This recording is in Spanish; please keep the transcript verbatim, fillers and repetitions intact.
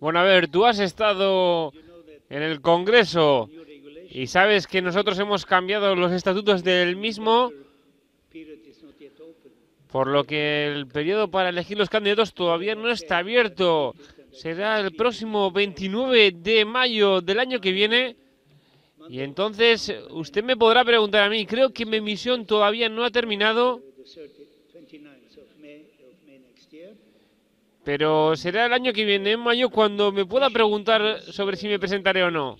Bueno, a ver, tú has estado en el Congreso y sabes que nosotros hemos cambiado los estatutos del mismo, por lo que el periodo para elegir los candidatos todavía no está abierto. Será el próximo veintinueve de mayo del año que viene. Y entonces usted me podrá preguntar a mí, creo que mi misión todavía no ha terminado, pero será el año que viene, en mayo, cuando me pueda preguntar sobre si me presentaré o no.